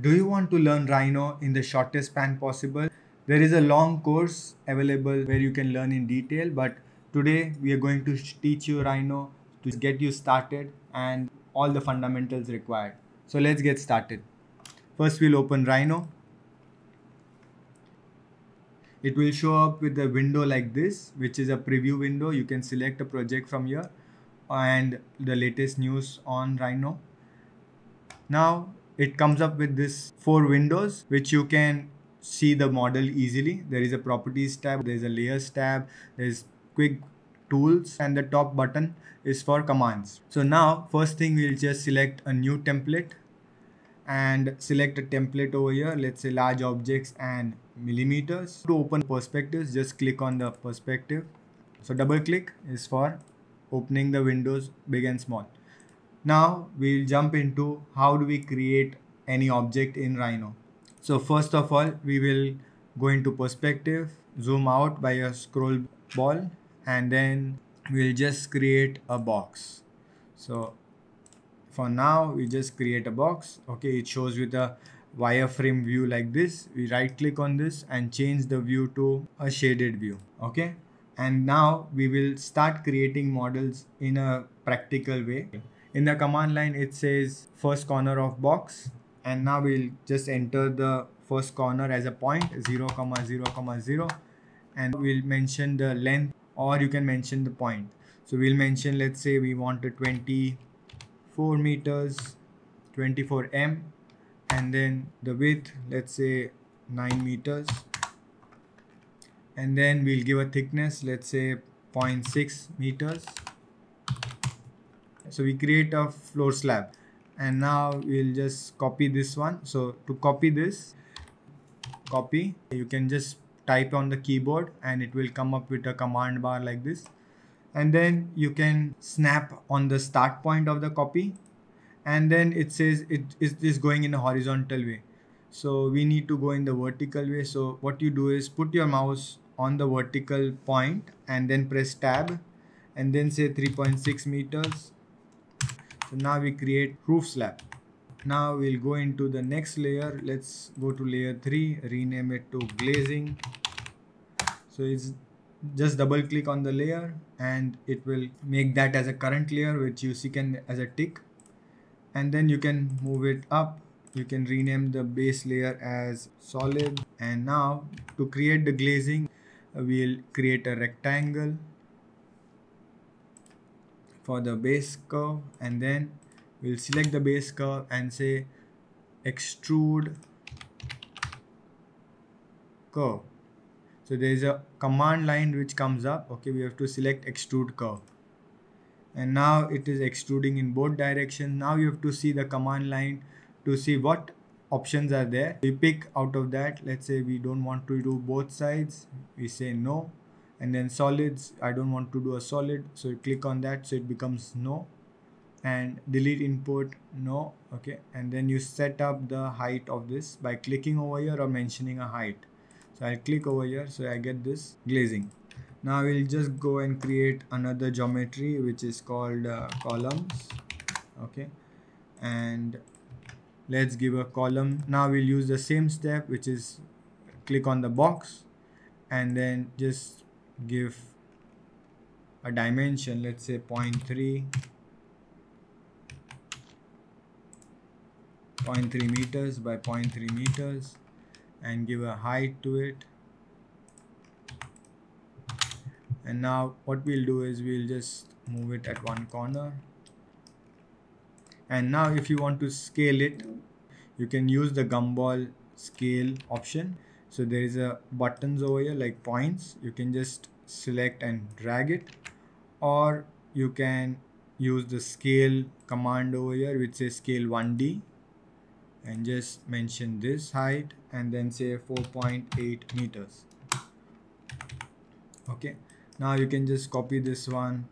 Do you want to learn Rhino in the shortest span possible? There is a long course available where you can learn in detail, but today we are going to teach you Rhino to get you started and all the fundamentals required. So let's get started. First we'll open Rhino. It will show up with a window like this, which is a preview window. You can select a project from here and the latest news on Rhino. Now it comes up with this 4 windows, which you can see the model easily. There is a properties tab, there is a layers tab, there is quick tools, and the top button is for commands. So now first thing, we'll just select a new template and select a template over here. Let's say large objects and millimeters. To open perspectives, just click on the perspective. So double click is for opening the windows big and small. Now we'll jump into how do we create any object in Rhino. So first of all, we will go into perspective, zoom out by a scroll ball, and then we'll just create a box. So for now we just create a box. Okay, it shows with a wireframe view like this. We right click on this and change the view to a shaded view. Okay, and now we will start creating models in a practical way. In the command line it says first corner of box, and now we'll just enter the first corner as a point 0, 0, 0, and we'll mention the length, or you can mention the point. So we'll mention, let's say we want a 24 meters 24 m, and then the width, let's say 9 meters, and then we'll give a thickness, let's say 0.6 meters. So we create a floor slab, and now we'll just copy this one. So to copy this, you can just type on the keyboard and it will come up with a command bar like this, and then you can snap on the start point of the copy, and then it says it is going in a horizontal way. So we need to go in the vertical way. So what you do is put your mouse on the vertical point and then press tab and then say 3.6 meters. So now we create roof slab. Now we'll go into the next layer. Let's go to layer 3, rename it to glazing. So it's just double click on the layer and it will make that as a current layer, which you see can as a tick, and then you can move it up. You can rename the base layer as solid. And now to create the glazing, we'll create a rectangle for the base curve, and then we'll select the base curve and say extrude curve. So there is a command line which comes up. Okay, we have to select extrude curve, and now it is extruding in both directions. Now you have to see the command line to see what options are there. We pick out of that. Let's say we don't want to do both sides, we say no. And then solids, I don't want to do a solid, so you click on that, so it becomes no. And delete input, no. Okay, and then you set up the height of this by clicking over here or mentioning a height. So I'll click over here, so I get this glazing. Now we'll just go and create another geometry which is called columns. Okay, and let's give a column. Now we'll use the same step, which is click on the box and then just give a dimension, let's say 0.3 meters by 0.3 meters, and give a height to it. And now what we'll do is we'll just move it at one corner. And now if you want to scale it, you can use the gumball scale option. So there is a buttons over here like points. You can just select and drag it, or you can use the scale command over here, which says scale 1D, and just mention this height and then say 4.8 meters. Okay, now you can just copy this one,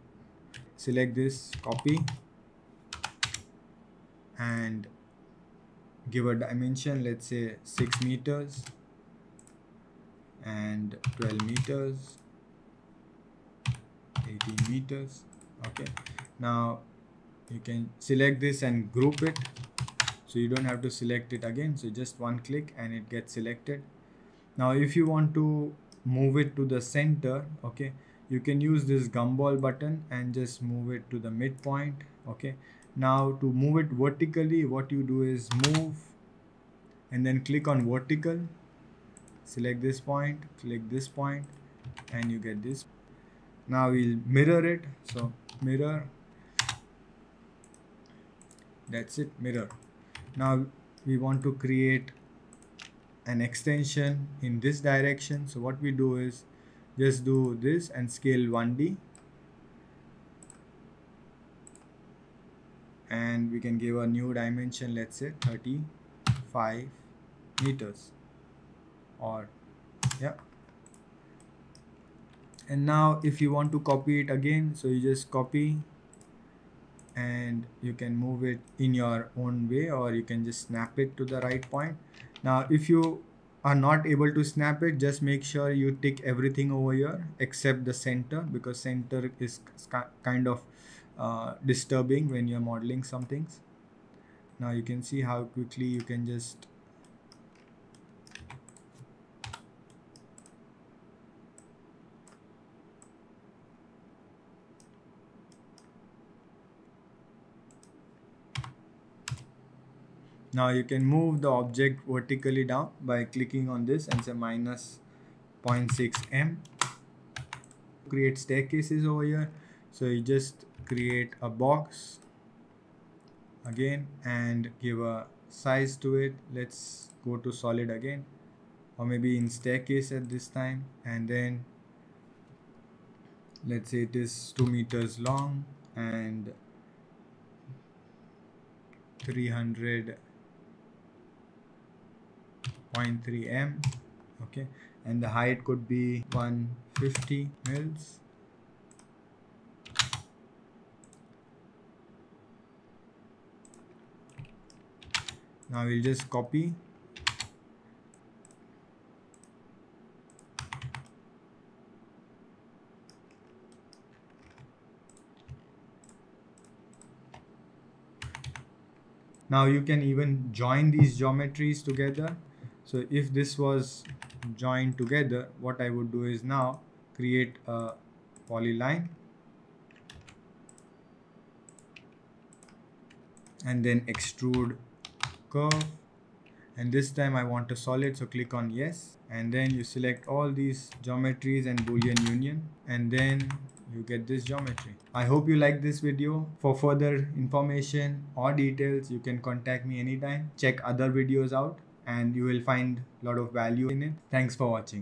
select this, copy, and give a dimension, let's say 6 meters and 12 meters, 18 meters. Okay, now you can select this and group it. so you don't have to select it again. So just one click and it gets selected. Now if you want to move it to the center, okay, you can use this gumball button and just move it to the midpoint. Okay, now to move it vertically, what you do is move and then click on vertical, select this point, click this point, and you get this. Now we'll mirror it, so mirror, that's it, mirror. Now we want to create an extension in this direction, so what we do is just do this and scale 1D, and we can give a new dimension, let's say 35 meters or yeah. And now if you want to copy it again, so you just copy and you can move it in your own way, or you can just snap it to the right point. Now if you are not able to snap it, just make sure you tick everything over here except the center, because center is kind of disturbing when you're modeling some things. Now you can see how quickly you can just now you can move the object vertically down by clicking on this and say minus 0.6 m. Create staircases over here, so you just create a box again and give a size to it. Let's go to solid again, or maybe in staircase at this time, and then let's say it is 2 meters long and 300.3 m, okay, and the height could be 150 mils. Now we'll just copy . Now you can even join these geometries together. So if this was joined together, what I would do is now create a polyline and then extrude curve, and this time I want a solid, so click on yes, and then you select all these geometries and Boolean union, and then you get this geometry. I hope you like this video. For further information or details, you can contact me anytime. Check other videos out and you will find a lot of value in it. Thanks for watching.